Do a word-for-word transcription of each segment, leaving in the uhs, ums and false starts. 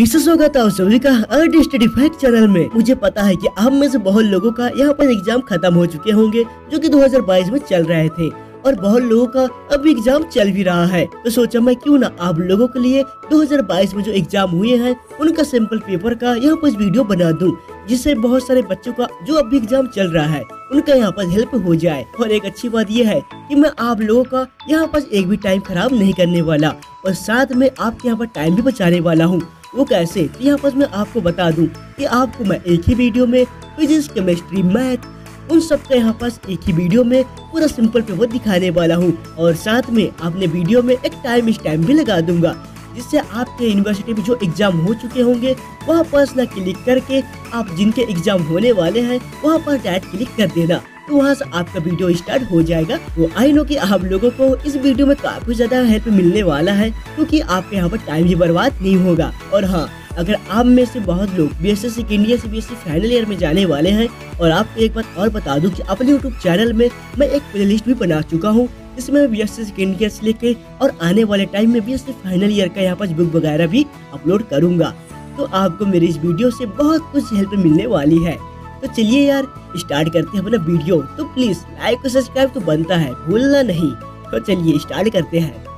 Fishes होगा था सभी का आरडी स्टडी फैक्ट चैनल में। मुझे पता है कि आप में से बहुत लोगों का यहाँ पर एग्जाम खत्म हो चुके होंगे जो कि दो हज़ार बाईस में चल रहे थे और बहुत लोगों का अब एग्जाम चल भी रहा है, तो सोचा मैं क्यों ना आप लोगों के लिए दो हज़ार बाईस में जो एग्जाम हुए हैं उनका सैंपल पेपर का यहाँ पर वीडियो बना दूं, जिससे बहुत सारे बच्चों का जो अब एग्जाम चल रहा है उनका यहाँ पर हेल्प हो जाए। और एक अच्छी बात यह है कि मैं आप लोगों का यहाँ पर एक भी टाइम खराब नहीं करने वाला और साथ में आपके यहाँ पर टाइम भी बचाने वाला हूँ। वो कैसे, यहाँ पर मैं आपको बता दूँ कि आपको मैं एक ही वीडियो में फिजिक्स, केमिस्ट्री, मैथ उन सब का यहाँ पास एक ही वीडियो में पूरा सिंपल पेपर दिखाने वाला हूँ और साथ में आपने वीडियो में एक टाइम स्टैम्प भी लगा दूंगा, जिससे आपके यूनिवर्सिटी में जो एग्जाम हो चुके होंगे वहाँ पास ना क्लिक करके आप जिनके एग्जाम होने वाले हैं वहाँ पर डायरेक्ट क्लिक कर देना, तो वहाँ से आपका वीडियो स्टार्ट हो जाएगा। वो आई नो कि आप लोगों को इस वीडियो में काफी ज्यादा हेल्प मिलने वाला है क्योंकि आपके यहाँ पर टाइम भी बर्बाद नहीं होगा। और हाँ, अगर आप में से बहुत लोग B S C second year से B S C final year में जाने वाले हैं और आपको एक बात और बता दूं कि अपने यूट्यूब चैनल में मैं एक प्ले लिस्ट भी बना चुका हूं जिसमें B S C second year से लेके और आने वाले टाइम में B S C final year का यहाँ पर बुक वगैरह भी अपलोड करूंगा, तो आपको मेरी इस वीडियो से बहुत कुछ हेल्प मिलने वाली है। तो चलिए यार स्टार्ट करते हैं अपना वीडियो, तो प्लीज लाइक और सब्सक्राइब तो बनता है, भूलना नहीं। तो चलिए स्टार्ट करते हैं।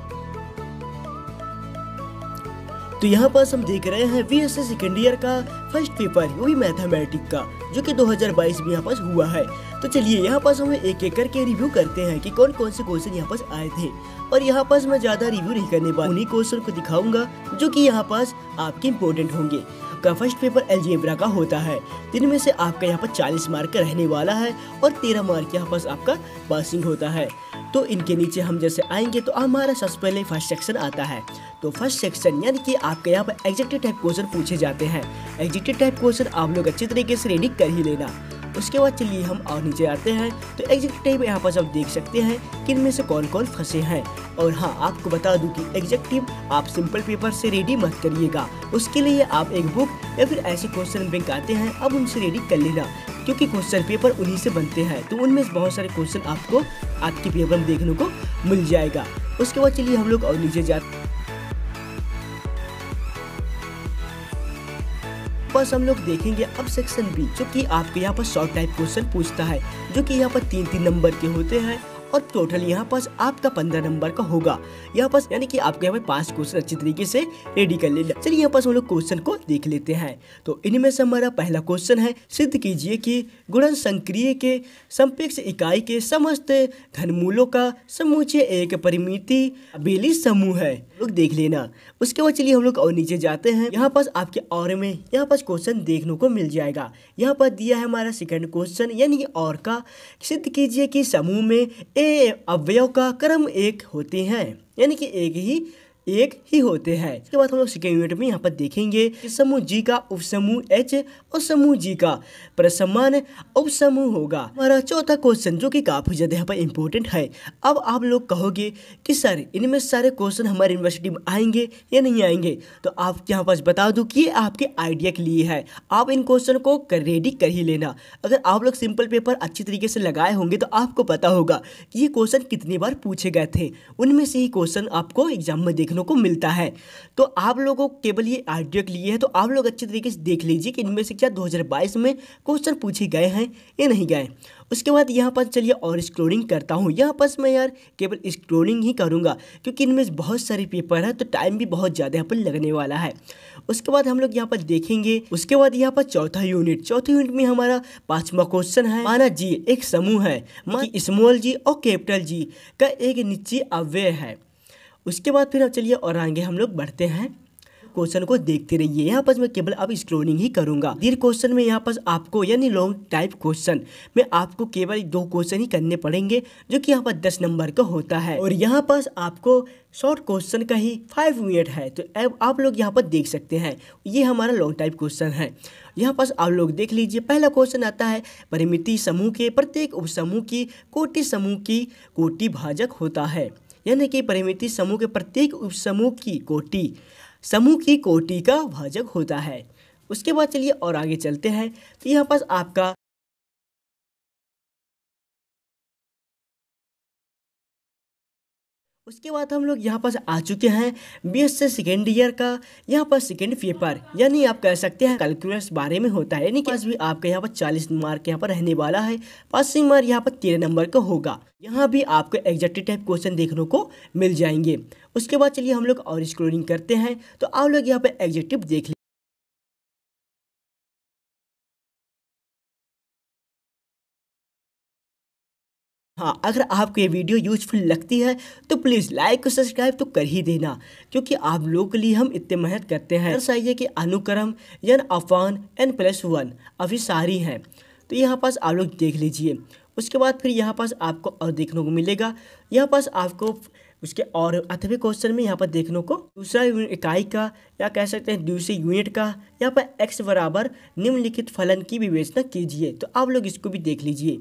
तो यहाँ पास हम देख रहे हैं बीएससी सेकेंड ईयर का फर्स्ट पेपर वो भी मैथमेटिक्स का जो कि दो हज़ार बाईस में यहाँ पास हुआ है। तो चलिए यहाँ पास हम एक एक करके रिव्यू करते हैं कि कौन कौन से क्वेश्चन यहाँ पास आए थे और यहाँ पास मैं ज्यादा रिव्यू नहीं करने वाला, उन्हीं क्वेश्चन को दिखाऊंगा जो कि यहाँ पास आपके इम्पोर्टेंट होंगे। का फर्स्ट पेपर एलजेब्रा का होता है, दिन में से आपका यहाँ पर चालीस मार्क का रहने वाला है और तेरह मार्क यहाँ पास आपका पासिंग होता है। तो इनके नीचे हम जैसे आएंगे तो हमारा सबसे पहले फर्स्ट सेक्शन आता है। तो फर्स्ट सेक्शन यानी कि आपके यहाँ पर एग्जेक्टिव टाइप क्वेश्चन पूछे जाते हैं। एग्जेक्टिव टाइप क्वेश्चन आप लोग अच्छे तरीके से रेडी कर ही लेना। उसके बाद चलिए हम और नीचे आते हैं, तो एग्जेक्टिव टाइप यहाँ पर आप देख सकते हैं कि इनमें से कौन कौन फंसे हैं। और हाँ, आपको बता दूं कि एग्जेक्टिव आप सिंपल पेपर से रेडी मत करिएगा, उसके लिए आप एक बुक या फिर ऐसे क्वेश्चन बैंक आते हैं अब उनसे रेडी कर लेना, क्योंकि क्वेश्चन पेपर उन्हीं से बनते हैं। तो उनमें बहुत सारे क्वेश्चन आपको आपके पेपर में देखने को मिल जाएगा। उसके बाद चलिए हम लोग और नीचे जाते बस हम लोग देखेंगे अब सेक्शन बी जो कि आपके यहाँ पर शॉर्ट टाइप क्वेश्चन पूछता है, जो कि यहाँ पर तीन तीन नंबर के होते हैं और टोटल यहाँ पास आपका पंद्रह नंबर का होगा। यहाँ पास यानी कि आपके यहाँ पर पांच क्वेश्चन अच्छी तरीके से रेडी कर लेना। चलिए यहाँ पास हम लोग क्वेश्चन को देख लेते हैं। तो इनमें से हमारा पहला क्वेश्चन है, सिद्ध कीजिए कि गुणन संक्रिय के संपेक्ष इकाई के समस्त घनमूलों का समूचे एक परिमिति बेली समूह है। लोग देख लेना। उसके बाद चलिए हम लोग और नीचे जाते हैं। यहाँ पास आपके और में यहाँ पास क्वेश्चन देखने को मिल जाएगा। यहाँ पर दिया है हमारा सेकेंड क्वेश्चन यानी कि और का, सिद्ध कीजिए कि समूह में अवयव का क्रम एक होते हैं यानी कि एक ही एक ही होते हैं। इसके बाद हम लोग सेकेंड यूनिट में यहाँ पर देखेंगे कि समूह जी का उपसमूह एच और समूह जी का प्रसमान उपसमूह होगा। हमारा चौथा क्वेश्चन जो कि काफी ज्यादा यहाँ पर इम्पोर्टेंट है। अब आप लोग कहोगे कि सर इनमें सारे क्वेश्चन हमारे यूनिवर्सिटी में आएंगे या नहीं आएंगे, तो आप यहाँ पास बता दूँ कि ये आपके आइडिया के लिए है, आप इन क्वेश्चन को रेडी कर ही लेना। अगर आप लोग सिंपल पेपर अच्छी तरीके से लगाए होंगे तो आपको पता होगा कि ये क्वेश्चन कितनी बार पूछे गए थे, उनमें से ही क्वेश्चन आपको एग्जाम में को मिलता है। तो आप लोगों केवल ये आइडिया के लिए है, तो आप लोग अच्छे तरीके से देख लीजिए कि इनमें से क्या दो हज़ार बाईस में क्वेश्चन पूछे गए हैं या नहीं गए। उसके बाद यहाँ पर चलिए और स्क्रोलिंग करता हूँ। यहाँ पर मैं यार केवल स्क्रोलिंग ही करूँगा क्योंकि इनमें बहुत सारे पेपर है तो टाइम भी बहुत ज़्यादा यहाँ पर लगने वाला है। उसके बाद हम लोग यहाँ पर देखेंगे। उसके बाद यहाँ पर चौथा यूनिट चौथे यूनिट में हमारा पाँचवा क्वेश्चन है, माना जी एक समूह है स्मॉल जी और कैपिटल जी का एक निश्चित अवयव है। उसके बाद फिर अब चलिए और आगे हम लोग बढ़ते हैं। क्वेश्चन को देखते रहिए। यहाँ पर मैं केवल अब स्क्रोलिंग ही करूँगा। दीर्घ क्वेश्चन में यहाँ पर आपको यानी लॉन्ग टाइप क्वेश्चन में आपको केवल दो क्वेश्चन ही करने पड़ेंगे जो कि यहाँ पर दस नंबर का होता है और यहाँ पर आपको शॉर्ट क्वेश्चन का ही फाइव मिनट है। तो आप लोग यहाँ पर देख सकते हैं ये हमारा लॉन्ग टाइप क्वेश्चन है। यहाँ पर आप लोग देख लीजिए। पहला क्वेश्चन आता है, परिमिति समूह के प्रत्येक उपसमूह की कोटि समूह की कोटि भाजक होता है यानी कि परिमिति समूह के प्रत्येक उपसमूह की कोटि समूह की कोटि का भाजक होता है। उसके बाद चलिए और आगे चलते हैं। तो यहाँ पास आपका उसके बाद हम लोग यहाँ पर आ चुके हैं बीएस से सेकेंड ईयर का यहाँ पर सेकेंड पेपर, यानी आप कह सकते हैं कैलकुलस बारे में होता है, यानी कि आज भी आपके यहाँ पर चालीस मार्क यहाँ पर रहने वाला है, पासिंग मार्क यहाँ पर तेरह नंबर का होगा। यहाँ भी आपको एग्जैक्टली टाइप क्वेश्चन देखने को मिल जाएंगे। उसके बाद चलिए हम लोग और स्क्रोलिंग करते हैं, तो आप लोग यहाँ पर एग्जेक्टिव देख लें। हाँ, अगर आपको ये वीडियो यूजफुल लगती है तो प्लीज़ लाइक और सब्सक्राइब तो कर ही देना, क्योंकि आप लोगों के लिए हम इतने मेहनत करते हैं। चाहिए कि अनुक्रम एन अफान एन प्लस वन अभी सारी हैं, तो यहाँ पास आप लोग देख लीजिए। उसके बाद फिर यहाँ पास आपको और देखने को मिलेगा, यहाँ पास आपको उसके और अथवे क्वेश्चन में यहाँ पर देखने को दूसरा इकाई का या कह सकते हैं दूसरी यूनिट का यहाँ पर एक्स बराबर निम्नलिखित फलन की विवेचना कीजिए, तो आप लोग इसको भी देख लीजिए।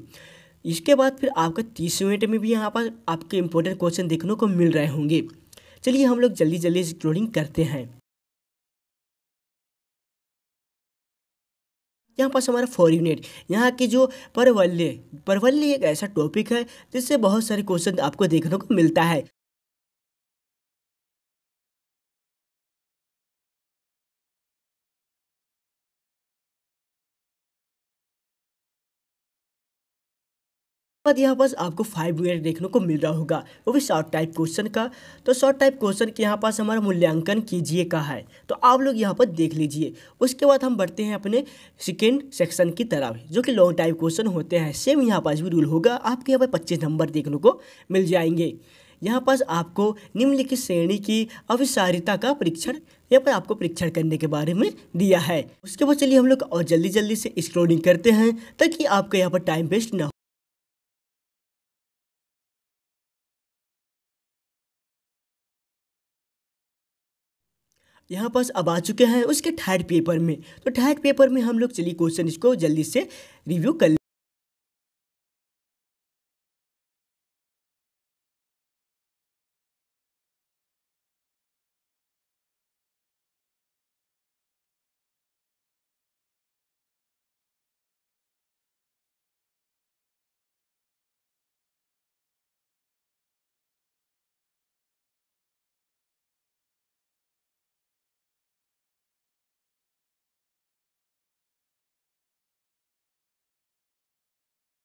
इसके बाद फिर आपका तीस मिनट में भी यहाँ पर आपके इम्पोर्टेंट क्वेश्चन देखने को मिल रहे होंगे। चलिए हम लोग जल्दी जल्दी स्क्रोलिंग करते हैं। यहाँ पास हमारा फोर यूनिट, यहाँ की जो परवल्य परवल्य एक ऐसा टॉपिक है जिससे बहुत सारे क्वेश्चन आपको देखने को मिलता है। बाद यहाँ पास आपको फाइव यूनिट देखने को मिल रहा होगा, वो भी शॉर्ट टाइप क्वेश्चन का। तो शॉर्ट टाइप क्वेश्चन के यहाँ पास हमारा मूल्यांकन कीजिए का है, तो आप लोग यहाँ पर देख लीजिए। उसके बाद हम बढ़ते हैं अपने सेकेंड सेक्शन की तरफ, जो कि लॉन्ग टाइप क्वेश्चन होते हैं। सेम यहाँ पास भी रूल होगा, आपके यहाँ पर पच्चीस नंबर देखने को मिल जाएंगे। यहाँ पास आपको निम्नलिखित श्रेणी की अभिसारिता का परीक्षण, यहाँ पर आपको परीक्षण करने के बारे में दिया है। उसके बाद चलिए हम लोग और जल्दी जल्दी से स्क्रोलिंग करते हैं ताकि आपके यहाँ पर टाइम वेस्ट ना। यहाँ पास अब आ चुके हैं उसके थर्ड पेपर में, तो थर्ड पेपर में हम लोग चलिए क्वेश्चन इसको जल्दी से रिव्यू कर लें।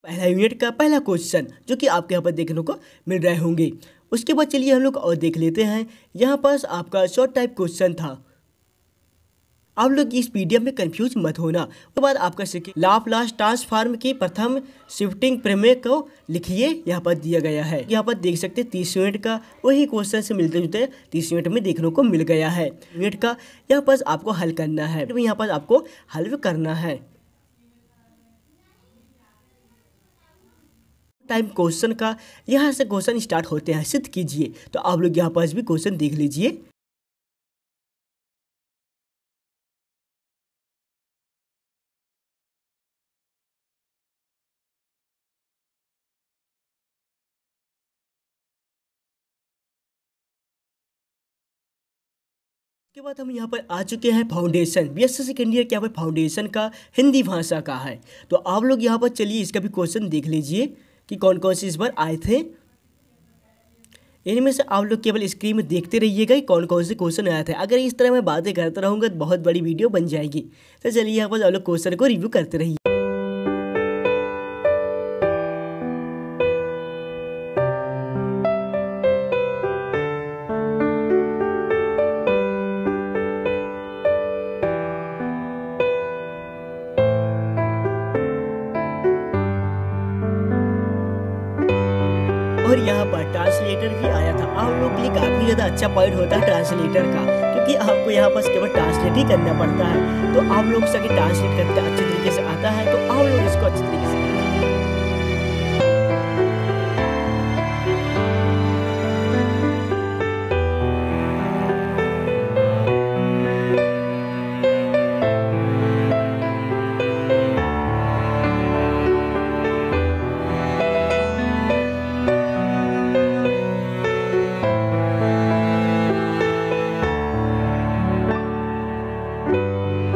पहला यूनिट का पहला क्वेश्चन जो कि आपके यहाँ पर देखने को मिल रहे होंगे। उसके बाद चलिए हम लोग और देख लेते हैं। यहाँ पास आपका शॉर्ट टाइप क्वेश्चन था, आप लोग इस पीडीएफ में कंफ्यूज मत होना। उसके बाद आपका लाप्लास ट्रांसफॉर्म की प्रथम शिफ्टिंग प्रमेय को लिखिए, यहाँ पर दिया गया है। यहाँ पर देख सकते हैं तीस यूनिट का वही क्वेश्चन से मिलते जुलते तीस यूनिट में देखने को मिल गया है। यूनिट का यहाँ पर आपको हल करना है, यहाँ पर आपको हल करना है। टाइम क्वेश्चन का यहाँ से क्वेश्चन स्टार्ट होते हैं, सिद्ध कीजिए, तो आप लोग यहाँ पास भी क्वेश्चन देख लीजिए। के बाद हम यहाँ पर आ चुके हैं फाउंडेशन बीएससी सेकेंड ईयर के, यहाँ पर फाउंडेशन का हिंदी भाषा का है, तो आप लोग यहाँ पर चलिए इसका भी क्वेश्चन देख लीजिए कि कौन कौन से इस बार आए थे। इनमें से आप लोग केवल स्क्रीन में देखते रहिएगा कि कौन कौन से क्वेश्चन आए थे। अगर इस तरह मैं बातें करता रहूँगा तो बहुत बड़ी वीडियो बन जाएगी, तो चलिए यहाँ पर आप लोग क्वेश्चन को रिव्यू करते रहिए। और यहाँ पर ट्रांसलेटर भी आया था, आप लोग के लिए काफ़ी ज़्यादा अच्छा पॉइंट होता है ट्रांसलेटर का, क्योंकि आपको यहाँ पर केवल ट्रांसलेट ही करना पड़ता है, तो आप लोग से अगर ट्रांसलेट करना अच्छे तरीके से आता है तो आप लोग इसको अच्छे तरीके से।